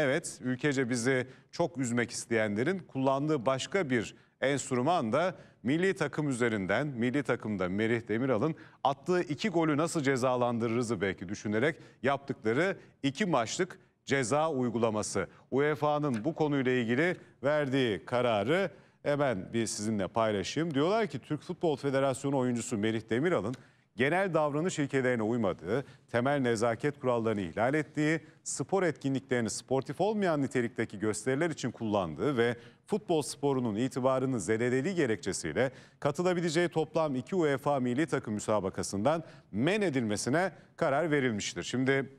Evet, ülkece bizi çok üzmek isteyenlerin kullandığı başka bir enstrüman da milli takım üzerinden, milli takımda Merih Demiral'ın attığı 2 golü nasıl cezalandırırızı belki düşünerek yaptıkları 2 maçlık ceza uygulaması. UEFA'nın bu konuyla ilgili verdiği kararı hemen bir sizinle paylaşayım. Diyorlar ki Türk Futbol Federasyonu oyuncusu Merih Demiral'ın genel davranış ilkelerine uymadığı, temel nezaket kurallarını ihlal ettiği, spor etkinliklerini sportif olmayan nitelikteki gösteriler için kullandığı ve futbol sporunun itibarını zedelediği gerekçesiyle katılabileceği toplam 2 UEFA milli takım müsabakasından men edilmesine karar verilmiştir. Şimdi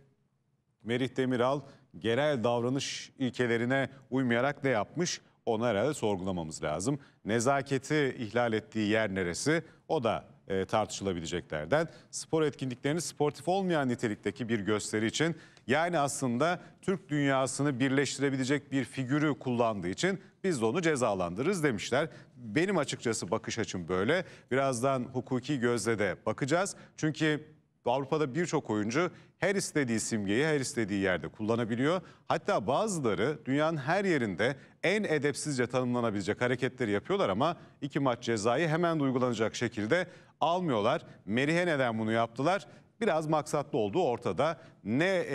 Merih Demiral genel davranış ilkelerine uymayarak ne yapmış? Onu herhalde sorgulamamız lazım. Nezaketi ihlal ettiği yer neresi? O da tartışılabileceklerden. Spor etkinliklerini sportif olmayan nitelikteki bir gösteri için, yani aslında Türk dünyasını birleştirebilecek bir figürü kullandığı için biz de onu cezalandırırız demişler. Benim açıkçası bakış açım böyle. Birazdan hukuki gözle de bakacağız. Çünkü Avrupa'da birçok oyuncu her istediği simgeyi her istediği yerde kullanabiliyor. Hatta bazıları dünyanın her yerinde en edepsizce tanımlanabilecek hareketleri yapıyorlar ama 2 maç cezayı hemen uygulanacak şekilde almıyorlar. Merih'e neden bunu yaptılar? Biraz maksatlı olduğu ortada, ne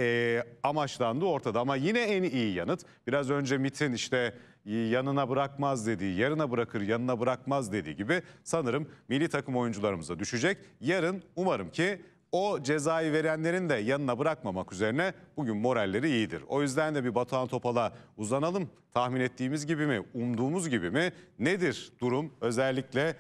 amaçlandığı ortada ama yine en iyi yanıt. Biraz önce MİT'in işte yanına bırakmaz dediği, yarına bırakır yanına bırakmaz dediği gibi sanırım milli takım oyuncularımıza düşecek. Yarın umarım ki o cezayı verenlerin de yanına bırakmamak üzerine bugün moralleri iyidir. O yüzden de bir Batuhan Topal'a uzanalım. Tahmin ettiğimiz gibi mi, umduğumuz gibi mi? Nedir durum? Özellikle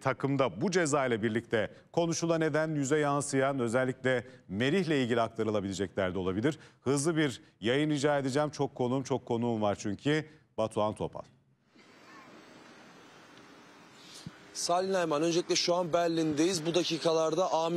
takımda bu cezayla birlikte konuşulan eden, yüze yansıyan, özellikle Merih'le ilgili aktarılabilecekler de olabilir. Hızlı bir yayın rica edeceğim. Çok konuğum var çünkü. Batuhan Topal. Salih Neyman, öncelikle şu an Berlin'deyiz. Bu dakikalarda A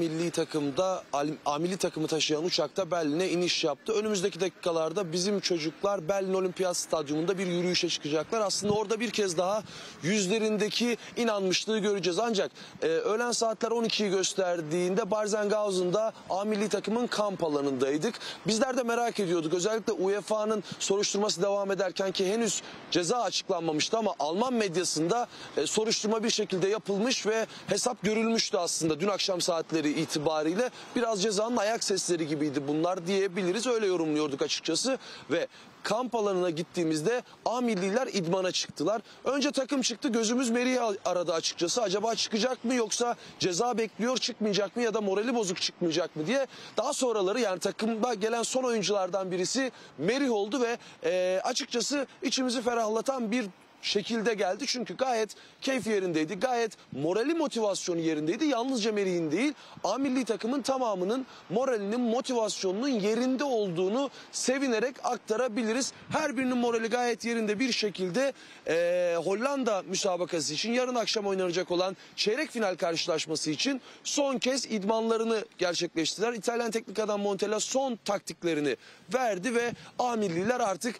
milli takımı taşıyan uçakta Berlin'e iniş yaptı. Önümüzdeki dakikalarda bizim çocuklar Berlin Olimpiyat Stadyumu'nda bir yürüyüşe çıkacaklar. Aslında orada bir kez daha yüzlerindeki inanmışlığı göreceğiz. Ancak öğlen saatler 12'yi gösterdiğinde Barzenghausen'da A milli takımın kamp alanındaydık. Bizler de merak ediyorduk. Özellikle UEFA'nın soruşturması devam ederken ki henüz ceza açıklanmamıştı ama Alman medyasında soruşturma bir şekilde yapılmış ve hesap görülmüştü aslında dün akşam saatleri itibariyle. Biraz cezanın ayak sesleri gibiydi bunlar diyebiliriz. Öyle yorumluyorduk açıkçası ve kamp alanına gittiğimizde A milliler idmana çıktılar. Önce takım çıktı, gözümüz Merih'i aradı açıkçası. Acaba çıkacak mı yoksa ceza bekliyor, çıkmayacak mı ya da morali bozuk çıkmayacak mı diye. Daha sonraları, yani takımda gelen son oyunculardan birisi Merih oldu ve açıkçası içimizi ferahlatan bir şekilde geldi. Çünkü gayet keyfi yerindeydi. Gayet morali, motivasyonu yerindeydi. Yalnızca Merih'in değil, A milli takımın tamamının moralinin, motivasyonunun yerinde olduğunu sevinerek aktarabiliriz. Her birinin morali gayet yerinde bir şekilde Hollanda müsabakası için, yarın akşam oynanacak olan çeyrek final karşılaşması için son kez idmanlarını gerçekleştirdiler. İtalyan teknik adam Montella son taktiklerini verdi ve A milliler artık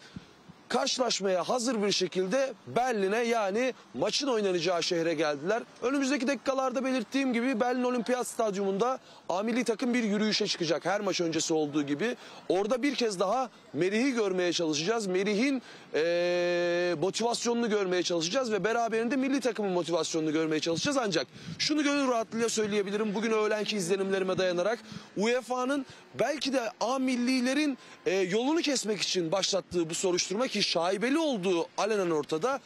karşılaşmaya hazır bir şekilde Berlin'e, yani maçın oynanacağı şehre geldiler. Önümüzdeki dakikalarda belirttiğim gibi Berlin Olimpiyat Stadyumu'nda A milli takım bir yürüyüşe çıkacak, her maç öncesi olduğu gibi. Orada bir kez daha Merih'i görmeye çalışacağız. Merih'in motivasyonunu görmeye çalışacağız ve beraberinde milli takımın motivasyonunu görmeye çalışacağız. Ancak şunu gönül rahatlığıyla söyleyebilirim bugün öğlenki izlenimlerime dayanarak: UEFA'nın belki de A millilerin yolunu kesmek için başlattığı bu soruşturma, ki şaibeli olduğu alenen ortada,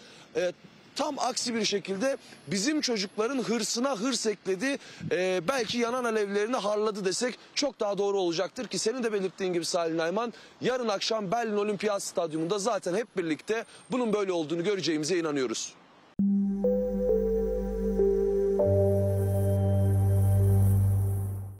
tam aksi bir şekilde bizim çocukların hırsına hırs ekledi. Belki yanan alevlerini harladı desek çok daha doğru olacaktır ki senin de belirttiğin gibi Salih Neyman, yarın akşam Berlin Olimpiyat Stadyumu'nda zaten hep birlikte bunun böyle olduğunu göreceğimize inanıyoruz.